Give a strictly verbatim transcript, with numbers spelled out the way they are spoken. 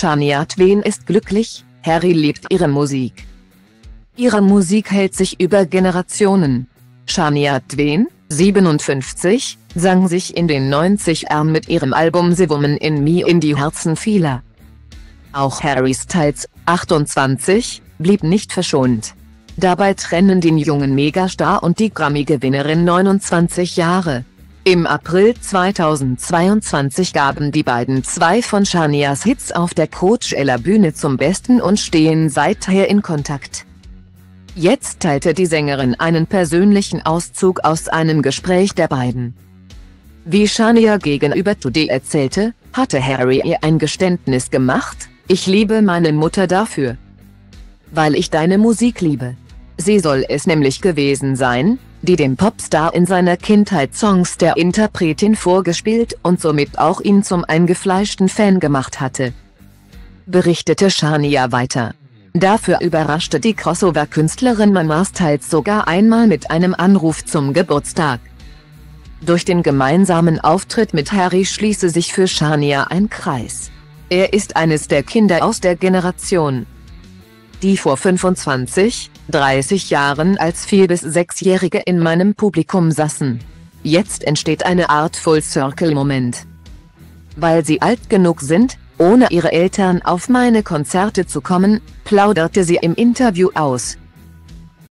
Shania Twain ist glücklich, Harry liebt ihre Musik. Ihre Musik hält sich über Generationen. Shania Twain, siebenundfünfzig, sang sich in den neunzigern mit ihrem Album The Woman in Me in die Herzen vieler. Auch Harry Styles, achtundzwanzig, blieb nicht verschont. Dabei trennen den jungen Megastar und die Grammy-Gewinnerin neunundzwanzig Jahre. Im April zweitausendzweiundzwanzig gaben die beiden zwei von Shanias Hits auf der Coachella-Bühne zum Besten und stehen seither in Kontakt. Jetzt teilte die Sängerin einen persönlichen Auszug aus einem Gespräch der beiden. Wie Shania gegenüber Today erzählte, hatte Harry ihr ein Geständnis gemacht: Ich liebe meine Mutter dafür. Weil ich deine Musik liebe. Sie soll es nämlich gewesen sein, die dem Popstar in seiner Kindheit Songs der Interpretin vorgespielt und somit auch ihn zum eingefleischten Fan gemacht hatte, berichtete Shania weiter. Dafür überraschte die Crossover-Künstlerin Mama Styles sogar einmal mit einem Anruf zum Geburtstag. Durch den gemeinsamen Auftritt mit Harry schließe sich für Shania ein Kreis. Er ist eines der Kinder aus der Generation, die vor fünfundzwanzig, dreißig Jahren als vier bis sechsjährige in meinem Publikum saßen. Jetzt entsteht eine Art Full-Circle-Moment. Weil sie alt genug sind, ohne ihre Eltern auf meine Konzerte zu kommen, plauderte sie im Interview aus.